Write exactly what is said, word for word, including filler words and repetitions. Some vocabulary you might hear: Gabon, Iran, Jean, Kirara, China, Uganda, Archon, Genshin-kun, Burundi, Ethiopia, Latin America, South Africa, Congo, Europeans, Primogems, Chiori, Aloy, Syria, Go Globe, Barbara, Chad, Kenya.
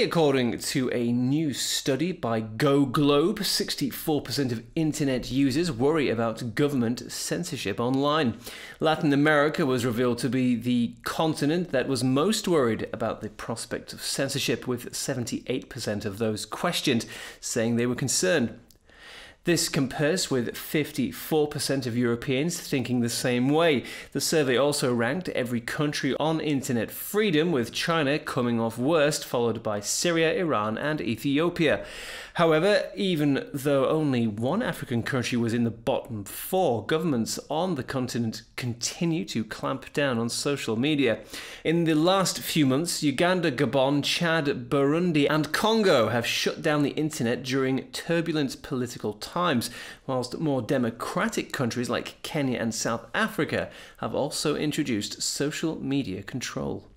According to a new study by Go Globe, sixty-four percent of internet users worry about government censorship online. Latin America was revealed to be the continent that was most worried about the prospect of censorship, with seventy-eight percent of those questioned saying they were concerned. This compares with fifty-four percent of Europeans thinking the same way. The survey also ranked every country on internet freedom, with China coming off worst, followed by Syria, Iran, and Ethiopia. However, even though only one African country was in the bottom four, governments on the continent continue to clamp down on social media. In the last few months, Uganda, Gabon, Chad, Burundi, and Congo have shut down the internet during turbulent political times. times, whilst more democratic countries like Kenya and South Africa have also introduced social media control.